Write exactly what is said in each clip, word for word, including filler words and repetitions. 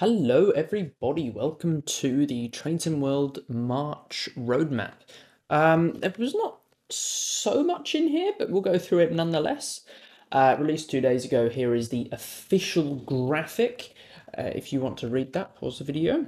Hello everybody, welcome to the Train Sim World March roadmap. Um, there was not so much in here, but we'll go through it nonetheless. Uh, released two days ago, here is the official graphic. Uh, if you want to read that, pause the video.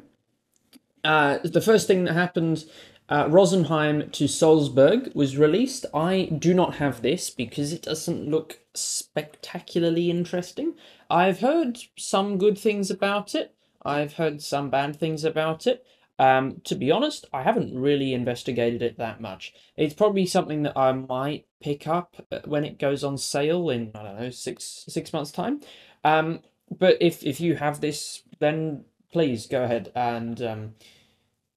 Uh, the first thing that happened, uh, Rosenheim to Salzburg was released. I do not have this because it doesn't look spectacularly interesting. I've heard some good things about it. I've heard some bad things about it. Um, to be honest, I haven't really investigated it that much. It's probably something that I might pick up when it goes on sale in, I don't know, six six months' time. Um, but if, if you have this, then please go ahead and um,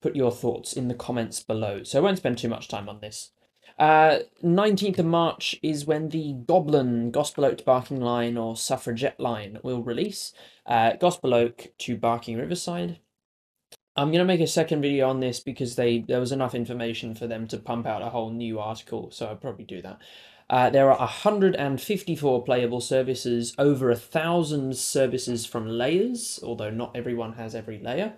put your thoughts in the comments below. So I won't spend too much time on this. Uh, nineteenth of March is when the Goblin Gospel Oak to Barking line or Suffragette line will release. Uh, Gospel Oak to Barking Riverside. I'm going to make a second video on this because they there was enough information for them to pump out a whole new article, so I'll probably do that. Uh, there are one hundred fifty-four playable services, over a thousand services from layers, although not everyone has every layer.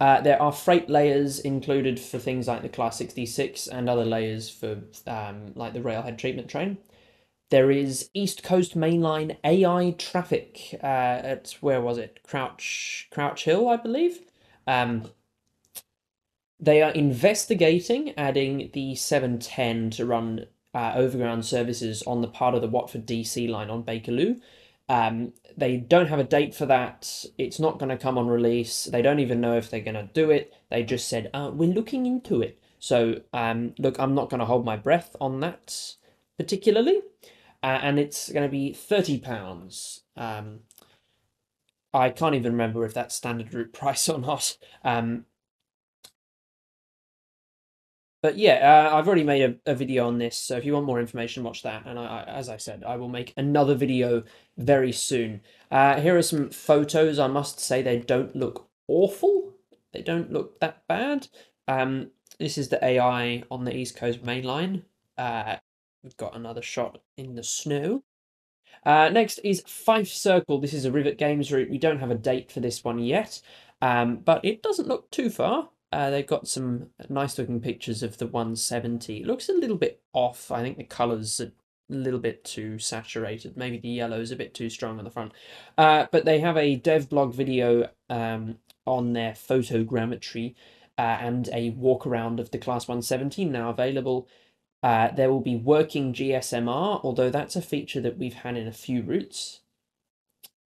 Uh, there are freight layers included for things like the Class sixty-six and other layers for um, like the railhead treatment train. There is East Coast Mainline A I traffic uh, at, where was it? Crouch, Crouch Hill, I believe. Um, they are investigating adding the seven ten to run uh, overground services on the part of the Watford D C line on Bakerloo. Um, they don't have a date for that. It's not going to come on release. They don't even know if they're going to do it. They just said, uh, we're looking into it. So, um, look, I'm not going to hold my breath on that particularly. Uh, and it's going to be thirty pounds. Um, I can't even remember if that's standard route price or not. Um, But yeah, uh, I've already made a, a video on this, so if you want more information, watch that. And I, I, as I said, I will make another video very soon. Uh, here are some photos. I must say they don't look awful. They don't look that bad. Um, this is the A I on the East Coast Main Line. Uh, we've got another shot in the snow. Uh, next is Fife Circle. This is a Rivet Games route. We don't have a date for this one yet, um, but it doesn't look too far. Uh, they've got some nice looking pictures of the one seventy. It looks a little bit off. I think the colours are a little bit too saturated. Maybe the yellow's a bit too strong on the front. Uh, but they have a dev blog video um, on their photogrammetry uh, and a walk around of the Class one seventeen now available. Uh, there will be working G S M R, although that's a feature that we've had in a few routes.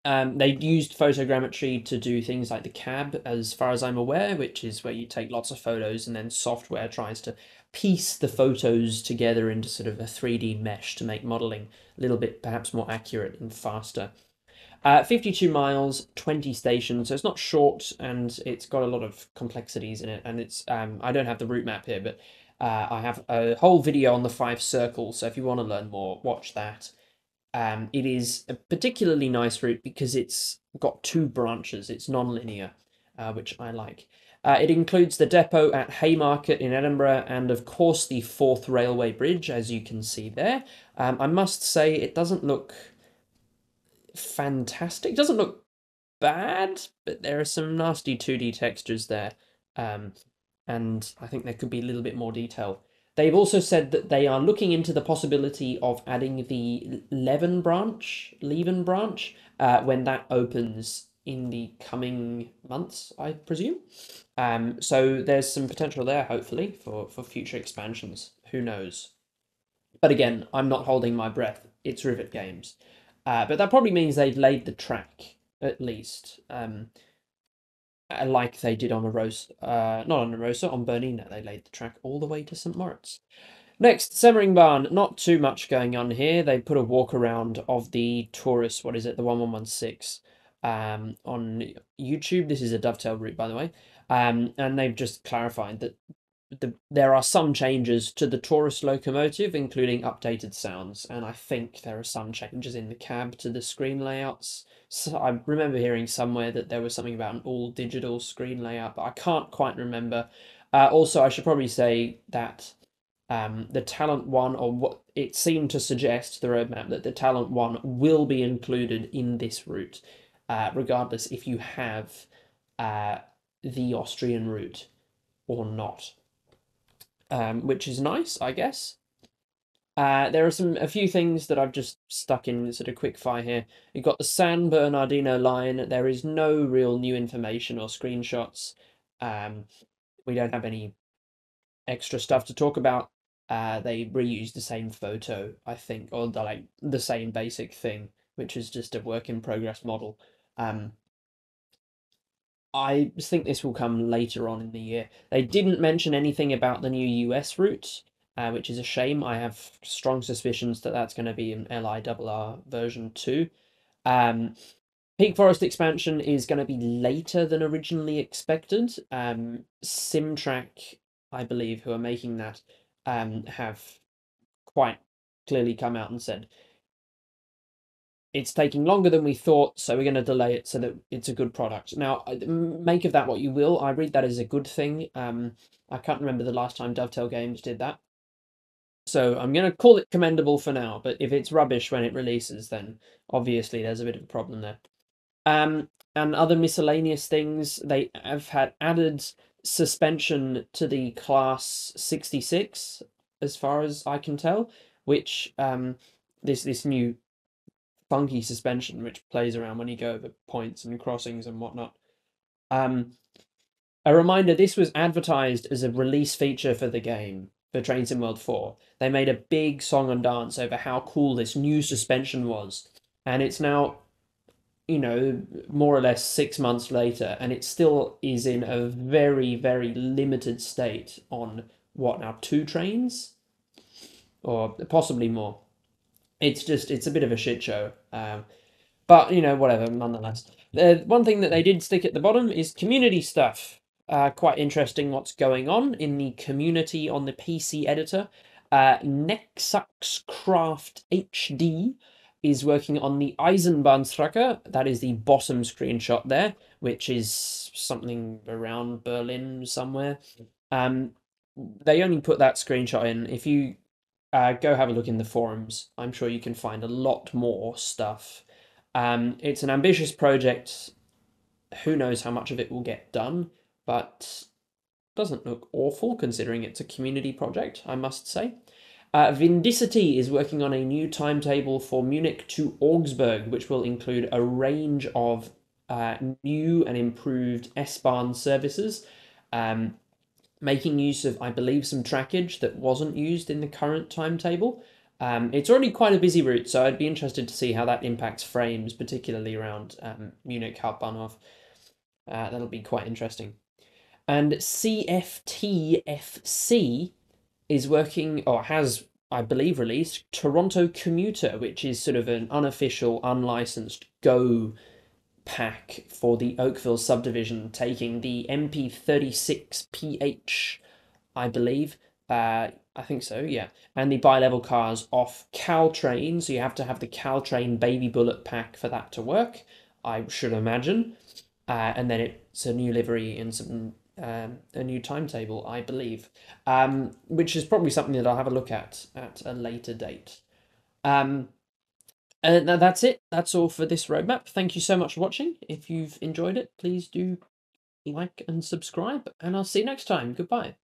Um, they used photogrammetry to do things like the cab, as far as I'm aware, which is where you take lots of photos and then software tries to piece the photos together into sort of a three D mesh to make modelling a little bit perhaps more accurate and faster. Uh, fifty-two miles, twenty stations, so it's not short and it's got a lot of complexities in it. And it's um, I don't have the route map here, but uh, I have a whole video on the Five Circles, so if you want to learn more, watch that. Um, it is a particularly nice route because it's got two branches. It's non-linear, uh, which I like. Uh, it includes the depot at Haymarket in Edinburgh and, of course, the Forth Railway Bridge, as you can see there. Um, I must say it doesn't look fantastic. It doesn't look bad, but there are some nasty two D textures there. Um, and I think there could be a little bit more detail. They've also said that they are looking into the possibility of adding the Leaven branch, Leaven branch, uh, when that opens in the coming months, I presume. Um, so there's some potential there, hopefully, for, for future expansions. Who knows? But again, I'm not holding my breath. It's Rivet Games. Uh, but that probably means they've laid the track, at least. Um, like they did on a Rosa, uh, not on a Rosa, on Bernina. They laid the track all the way to Saint Moritz. Next, Semmering Barn. Not too much going on here. They put a walk around of the Taurus, what is it, the eleven sixteen um, on YouTube. This is a dovetail route, by the way. Um, and they've just clarified that the, there are some changes to the Taurus locomotive, including updated sounds. And I think there are some changes in the cab to the screen layouts. So I remember hearing somewhere that there was something about an all-digital screen layout, but I can't quite remember. Uh, also, I should probably say that um, the Talent one, or what it seemed to suggest, the roadmap, that the Talent one will be included in this route, uh, regardless if you have uh, the Austrian route or not, um, which is nice, I guess. Uh, there are some a few things that I've just stuck in sort of quick fire here. You've got the San Bernardino line. There is no real new information or screenshots. Um, we don't have any extra stuff to talk about. Uh, they reuse the same photo, I think, or the, like the same basic thing, which is just a work in progress model. Um, I think this will come later on in the year. They didn't mention anything about the new U S route. Uh, which is a shame. I have strong suspicions that that's going to be an L I R R version two. Um, Peak Forest expansion is going to be later than originally expected. Um, SimTrack, I believe, who are making that, um, have quite clearly come out and said, it's taking longer than we thought, so we're going to delay it so that it's a good product. Now, make of that what you will. I read that as a good thing. Um, I can't remember the last time Dovetail Games did that. So I'm going to call it commendable for now, but if it's rubbish when it releases, then obviously there's a bit of a problem there. Um, and other miscellaneous things, they have had added suspension to the Class sixty-six, as far as I can tell, which um, this, this new funky suspension, which plays around when you go over points and crossings and whatnot. Um, a reminder, this was advertised as a release feature for the game. For Train Sim World four, they made a big song and dance over how cool this new suspension was, and it's now, you know, more or less six months later, and it still is in a very, very limited state on what now two trains, or possibly more. It's just it's a bit of a shit show, um, but you know whatever. Nonetheless, the one thing that they did stick at the bottom is community stuff. Uh, quite interesting what's going on in the community on the P C editor. Uh, Nexuscraft H D is working on the Eisenbahnstracker. That is the bottom screenshot there, which is something around Berlin somewhere. Um, they only put that screenshot in. If you uh, go have a look in the forums, I'm sure you can find a lot more stuff. Um, it's an ambitious project. Who knows how much of it will get done? But doesn't look awful considering it's a community project, I must say. Uh, Vindicity is working on a new timetable for Munich to Augsburg, which will include a range of uh, new and improved S-Bahn services, um, making use of, I believe, some trackage that wasn't used in the current timetable. Um, it's already quite a busy route, so I'd be interested to see how that impacts frames, particularly around um, Munich Hauptbahnhof. Uh, that'll be quite interesting. And C F T F C is working, or has, I believe, released Toronto Commuter, which is sort of an unofficial, unlicensed Go pack for the Oakville subdivision, taking the M P thirty-six P H, I believe. Uh, I think so, yeah. And the bi-level cars off Caltrain, so you have to have the Caltrain Baby Bullet pack for that to work, I should imagine. Uh, and then it's a new livery and some um, a new timetable, I believe, um, which is probably something that I'll have a look at at a later date. Um, and that's it. That's all for this roadmap. Thank you so much for watching. If you've enjoyed it, please do like and subscribe, and I'll see you next time. Goodbye.